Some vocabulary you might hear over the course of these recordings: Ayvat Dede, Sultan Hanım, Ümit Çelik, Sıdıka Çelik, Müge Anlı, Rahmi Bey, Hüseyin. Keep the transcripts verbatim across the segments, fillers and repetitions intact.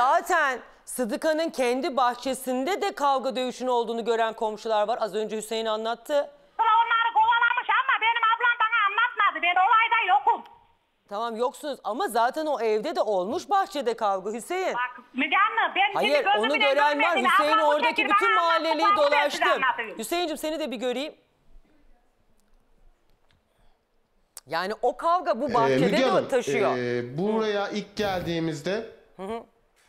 Zaten Sıdıka'nın kendi bahçesinde de kavga dövüşün olduğunu gören komşular var. Az önce Hüseyin anlattı. Onları kovalamış ama benim ablam bana anlatmadı. Ben olayda yokum. Tamam yoksunuz ama zaten o evde de olmuş bahçede kavga Hüseyin. Bak Müge Hanım ben hayır onu gören var. Hüseyin oradaki bütün mahalleliği dolaştım. Hüseyinciğim seni de bir göreyim. Yani o kavga bu bahçede ee, de taşıyor. E, buraya hı. ilk geldiğimizde hı hı.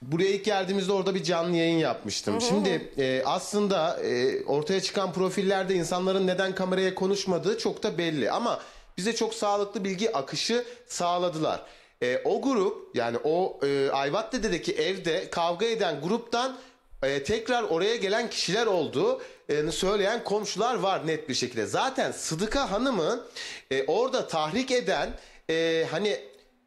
buraya ilk geldiğimizde orada bir canlı yayın yapmıştım. Hı hı. Şimdi e, aslında e, ortaya çıkan profillerde insanların neden kameraya konuşmadığı çok da belli ama bize çok sağlıklı bilgi akışı sağladılar. E, o grup yani o e, Ayvat Dede'deki evde kavga eden gruptan e, tekrar oraya gelen kişiler oldu. Söyleyen komşular var net bir şekilde. Zaten Sıdıka Hanım'ı e, orada tahrik eden e, hani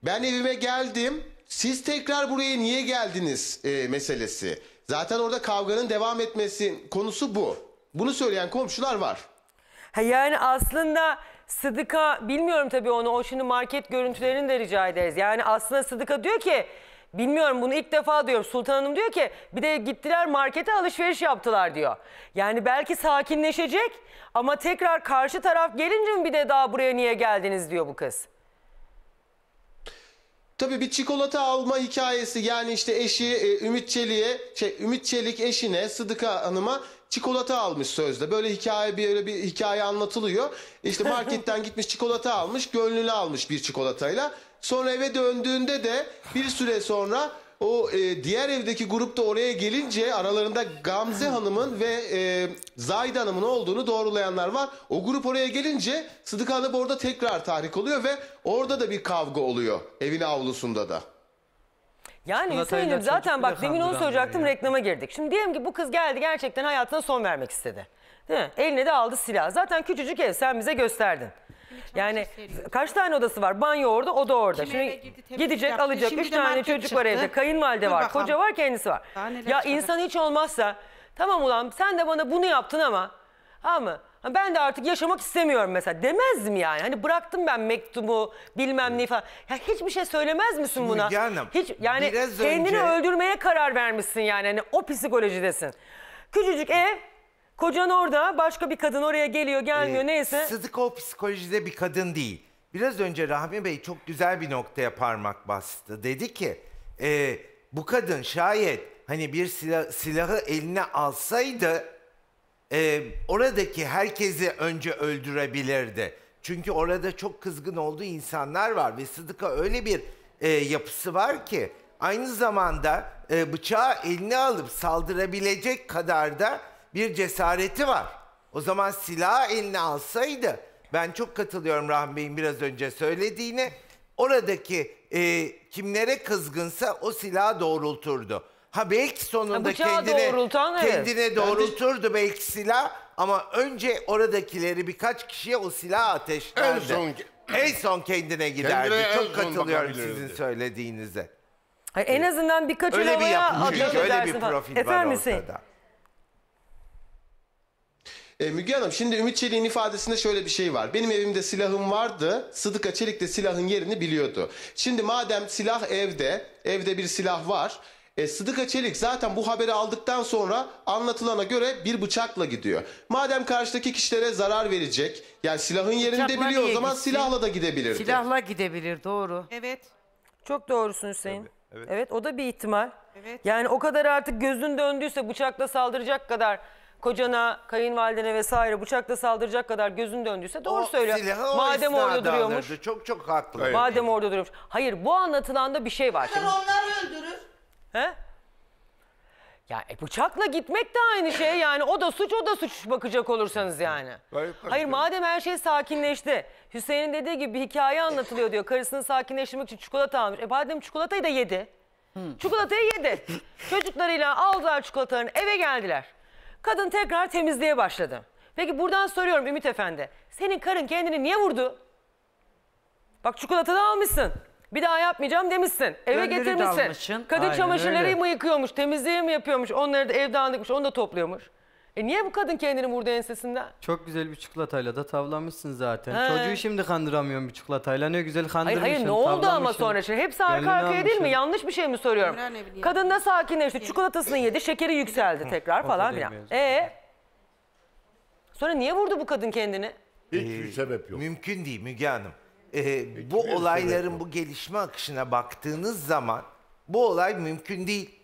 ben evime geldim siz tekrar buraya niye geldiniz e, meselesi. Zaten orada kavganın devam etmesi konusu bu. Bunu söyleyen komşular var. Ha yani aslında Sıdıka bilmiyorum tabii onu o şimdi market görüntülerini de rica ederiz. Yani aslında Sıdıka diyor ki bilmiyorum bunu ilk defa diyorum. Sultan Hanım diyor ki bir de gittiler markete alışveriş yaptılar diyor. Yani belki sakinleşecek ama tekrar karşı taraf gelince mi bir de daha buraya niye geldiniz diyor bu kız. Tabii bir çikolata alma hikayesi yani işte eşi Ümit Çelik'e şey Ümit Çelik eşine Sıdıka Hanım'a çikolata almış sözde. Böyle hikaye bir öyle bir hikaye anlatılıyor. İşte marketten gitmiş çikolata almış, gönlünü almış bir çikolatayla. Sonra eve döndüğünde de bir süre sonra o e, diğer evdeki grup da oraya gelince aralarında Gamze Hanım'ın ve e, Zahide Hanım'ın olduğunu doğrulayanlar var. O grup oraya gelince Sıdıka Hanım orada tekrar tahrik oluyor ve orada da bir kavga oluyor evin avlusunda da. Yani Hüseyin'im zaten bak demin onu soracaktım yani. Reklama girdik. Şimdi diyelim ki bu kız geldi gerçekten hayatına son vermek istedi. Değil mi? Eline de aldı silah. Zaten küçücük ev sen bize gösterdin. Yani kaç tane odası var? Banyo orada, oda orada. Şimdi gidecek, yaptı. Alacak. Şimdi üç tane çocuk çıktı. Var evde. Kayınvalide var, bakalım. Koca var, kendisi var. Ya çıkarır. İnsan hiç olmazsa, tamam ulan sen de bana bunu yaptın ama, ama ben de artık yaşamak istemiyorum mesela. Demez mi yani? Hani bıraktım ben mektubu, bilmem hmm. ne falan. Ya hiçbir şey söylemez misin şimdi buna? Canım, hiç yani kendini önce... öldürmeye karar vermişsin yani. Hani o psikolojidesin. Küçücük ev. Kocan orada, başka bir kadın oraya geliyor, gelmiyor ee, neyse. Sıdık o psikolojide bir kadın değil. Biraz önce Rahmi Bey çok güzel bir noktaya parmak bastı. Dedi ki, e, bu kadın şayet hani bir silah, silahı eline alsaydı... E, ...oradaki herkesi önce öldürebilirdi. Çünkü orada çok kızgın olduğu insanlar var ve Sıdık'a öyle bir e, yapısı var ki... ...aynı zamanda e, bıçağı eline alıp saldırabilecek kadar da... Bir cesareti var. O zaman silahı eline alsaydı, ben çok katılıyorum Rahmi Bey'in biraz önce söylediğine, oradaki e, kimlere kızgınsa o silahı doğrulturdu. Ha belki sonunda ha, kendine, doğrultan, kendine evet. doğrulturdu belki silah ama önce oradakileri birkaç kişiye o silahı ateşlerdi. En son, en son kendine giderdi. Kendine çok katılıyorum sizin söylediğinize. Hayır, en azından birkaç öyle bir yapmış, öyle bir profil efendim, var ortada. E, Müge Hanım şimdi Ümit Çelik'in ifadesinde şöyle bir şey var. Benim evimde silahım vardı. Sıdıka Çelik de silahın yerini biliyordu. Şimdi madem silah evde, evde bir silah var. E, Sıdıka Çelik zaten bu haberi aldıktan sonra anlatılana göre bir bıçakla gidiyor. Madem karşıdaki kişilere zarar verecek. Yani silahın yerini de biliyor o zaman gitsin. Silahla da gidebilirdi. Silahla gidebilir doğru. Evet. Çok doğrusun Hüseyin. Evet, evet. evet o da bir ihtimal. Evet. Yani o kadar artık gözün döndüyse bıçakla saldıracak kadar... Kocana, kayınvalidene vesaire bıçakla saldıracak kadar gözün döndüyse doğru söylüyor. Madem orada duruyormuş. Alırdı. Çok çok haklı. Evet. Madem orada duruyormuş. Hayır bu anlatılanda bir şey var. Şimdi. Onlar öldürür. He? Ya e, bıçakla gitmek de aynı şey yani o da suç o da suç bakacak olursanız yani. Hayır, hayır madem her şey sakinleşti. Hüseyin'in dediği gibi bir hikaye anlatılıyor diyor. Karısını sakinleştirmek için çikolata almış. E madem çikolatayı da yedi. Hmm. Çikolatayı yedi. Çocuklarıyla aldılar çikolatalarını eve geldiler. Kadın tekrar temizliğe başladı. Peki buradan soruyorum Ümit Efendi. Senin karın kendini niye vurdu? Bak çikolatada almışsın. Bir daha yapmayacağım demişsin. Eve Gönlünü getirmişsin. Kadın aynen, çamaşırları öyle. Mı yıkıyormuş, temizliği mi yapıyormuş, onları da evde andıkmış, onu da topluyormuş. E niye bu kadın kendini vurdu ensesinden? Çok güzel bir çikolatayla da tavlamışsın zaten. He. Çocuğu şimdi kandıramıyorum bir çikolatayla. Ne güzel kandırmışsın. Hayır, hayır ne oldu ama sonra şimdi? Hepsi arka arkaya değil mi? Yanlış bir şey mi soruyorum? Kadın da sakinleşti. Çikolatasını yedi. Şekeri yükseldi tekrar falan filan. Ee, sonra niye vurdu bu kadın kendini? Hiçbir ee, sebep yok. Mümkün değil Müge Hanım. Ee, bu olayların bu gelişme akışına baktığınız zaman bu olay mümkün değil.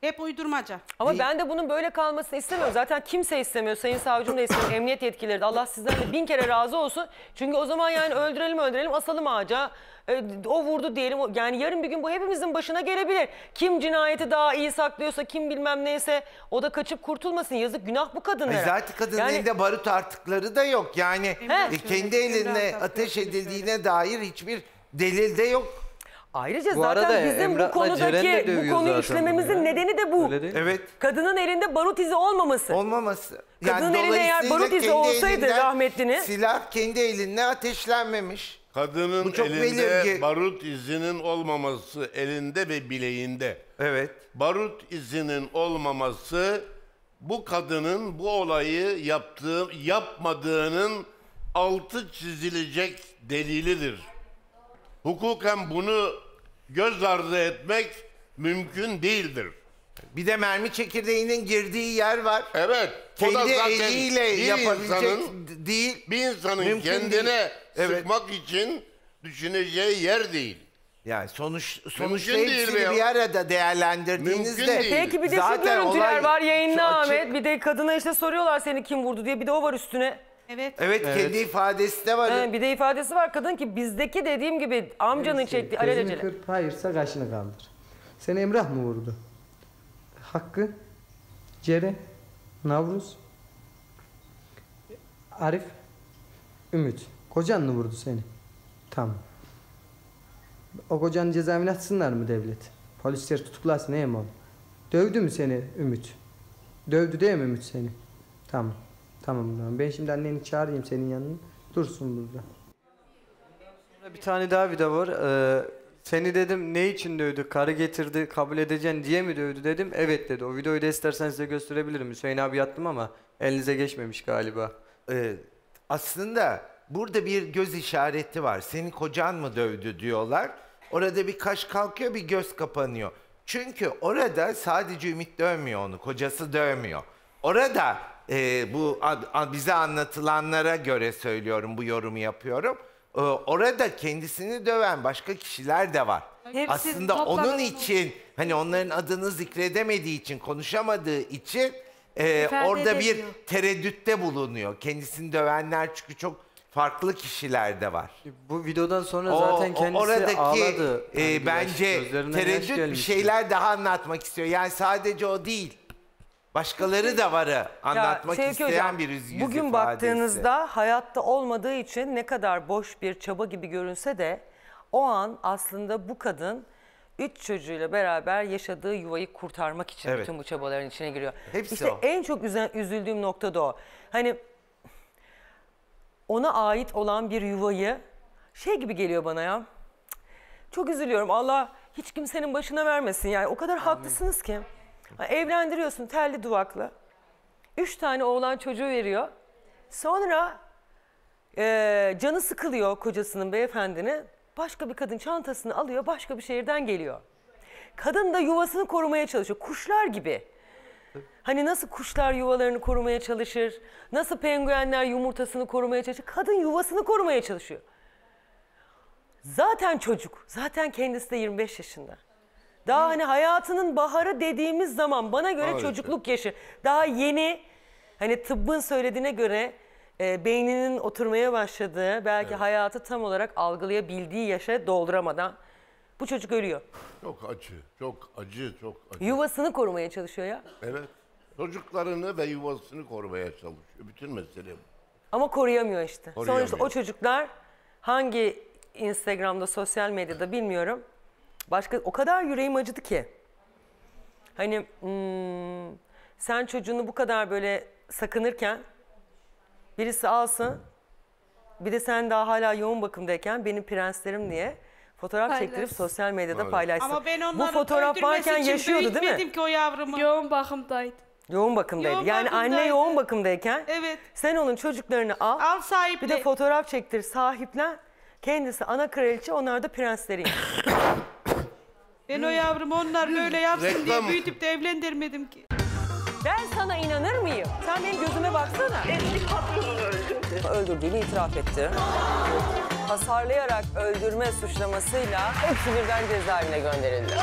Hep uydurmaca. Ama değil. Ben de bunun böyle kalmasını istemiyorum. Zaten kimse istemiyor. Sayın savcım da istemiyor. Emniyet yetkilileri de. Allah sizden de bin kere razı olsun. Çünkü o zaman yani öldürelim öldürelim asalım ağaca. E, o vurdu diyelim. Yani yarın bir gün bu hepimizin başına gelebilir. Kim cinayeti daha iyi saklıyorsa, kim bilmem neyse o da kaçıp kurtulmasın. Yazık, günah bu kadına. E zaten kadının yani... elinde barut artıkları da yok. Yani e, kendi eline ateş edildiğine şöyle. Dair hiçbir delil de yok. Ayrıca bu zaten bizim Emrah'la bu konudaki bu konuyu işlememizin yani. Nedeni de bu. Evet. Kadının elinde barut izi olmaması. Olmaması. Yani kadının elinde eğer barut izi olsaydı rahmetlinin. Silah kendi eline ateşlenmemiş. Kadının elinde belirgi. Barut izinin olmaması elinde ve bileğinde. Evet. Barut izinin olmaması bu kadının bu olayı yaptığı, yapmadığının altı çizilecek delilidir. Hukuken bunu göz ardı etmek mümkün değildir. Bir de mermi çekirdeğinin girdiği yer var. Evet. Kendi o da zaten eliyle bir yapabilecek insanın, değil. Bir insanın mümkün kendine değil. Sıkmak evet. için düşüneceği yer değil. Yani sonuç sonuçta hepsini bir arada değerlendirdiğinizde peki bir de zaten şu görüntüler olay, var yayında Ahmet. Bir de kadına işte soruyorlar seni kim vurdu diye bir de o var üstüne. Evet. Evet, evet, kendi ifadesi de var. Yani bir de ifadesi var kadın ki bizdeki dediğim gibi amcanın çektiği alelacele. Kırp, hayırsa kaşını kaldır. Seni Emrah mı vurdu? Hakkı, Cere, Navruz, Arif, Ümit. Kocan mı vurdu seni? Tamam. O kocanı cezaevine atsınlar mı devlet? Polisler tutuklasın değil mi oğlum? Dövdü mü seni Ümit? Dövdü değil mi Ümit seni? Tamam. Tamam, ben şimdi anneni çağırayım senin yanına. Dursun burada. Bir tane daha vida var. Ee, seni dedim ne için dövdü? Karı getirdi, kabul edeceksin diye mi dövdü dedim. Evet dedi. O videoyu da istersen size gösterebilirim. Hüseyin abi yattım ama elinize geçmemiş galiba. Ee, aslında burada bir göz işareti var. Seni kocan mı dövdü diyorlar. Orada bir kaş kalkıyor, bir göz kapanıyor. Çünkü orada sadece Ümit dövmüyor onu. Kocası dövmüyor. Orada... Ee, bu ad, ad, bize anlatılanlara göre söylüyorum, bu yorumu yapıyorum. Ee, orada kendisini döven başka kişiler de var. Hepsi aslında onun için, mı? Hani onların adını zikredemediği için, konuşamadığı için e, orada edemiyor. Bir tereddütte bulunuyor. Kendisini dövenler çünkü çok farklı kişiler de var. Bu videodan sonra o, zaten kendisi oradaki, ağladı. E, yani bence tereddüt bir şeyler daha anlatmak istiyor. Yani sadece o değil. Başkaları da varı anlatmak ya, isteyen hocam, bir yüz ifadesi. Bugün baktığınızda hayatta olmadığı için ne kadar boş bir çaba gibi görünse de o an aslında bu kadın üç çocuğuyla beraber yaşadığı yuvayı kurtarmak için evet. bütün bu çabaların içine giriyor. Hepsi işte o. En çok üzüldüğüm nokta da o. Hani ona ait olan bir yuvayı şey gibi geliyor bana ya. Çok üzülüyorum. Allah hiç kimsenin başına vermesin. Yani o kadar Amin. Haklısınız ki. Evlendiriyorsun telli duvaklı. Üç tane oğlan çocuğu veriyor. Sonra e, canı sıkılıyor kocasının, beyefendinin. Başka bir kadın çantasını alıyor, başka bir şehirden geliyor. Kadın da yuvasını korumaya çalışıyor. Kuşlar gibi. Hani nasıl kuşlar yuvalarını korumaya çalışır? Nasıl penguenler yumurtasını korumaya çalışır? Kadın yuvasını korumaya çalışıyor. Zaten çocuk. Zaten kendisi de yirmi beş yaşında. Daha hani hayatının baharı dediğimiz zaman bana göre Abi çocukluk işte. Yaşı. Daha yeni hani tıbbın söylediğine göre e, beyninin oturmaya başladığı belki evet. hayatı tam olarak algılayabildiği yaşa dolduramadan bu çocuk ölüyor. Çok acı, çok acı, çok acı. Yuvasını korumaya çalışıyor ya. Evet. Çocuklarını ve yuvasını korumaya çalışıyor. Bütün mesele bu. Ama koruyamıyor işte. Koruyamıyor. Sonuçta o çocuklar hangi Instagram'da, sosyal medyada bilmiyorum. Başka o kadar yüreğim acıdı ki. Hani hmm, sen çocuğunu bu kadar böyle sakınırken birisi alsın. Bir de sen daha hala yoğun bakımdayken benim prenslerim diye fotoğraf Paylaş. Çektirip sosyal medyada evet. paylaşsın. Ama ben onları bu fotoğraf varken yaşıyordu değil mi? Ki o yavrumu. Yoğun bakımdaydı. Yoğun bakımdaydı. Yoğun yani bakımdaydı. Anne yoğun bakımdayken evet. Sen onun çocuklarını al. Al sahiple. Bir de fotoğraf çektir, sahiplen. Kendisi ana kraliçe, onlar da prensleri. Ben o yavrum onlar böyle yapsın Reklam. diye büyütüp de evlendirmedim ki. Ben sana inanır mıyım? Sen benim gözüme baksana. Eski patronunu öldürdü. Öldürdüğünü itiraf etti. Hasarlayarak öldürme suçlamasıyla hepsi birden cezaevine gönderildi.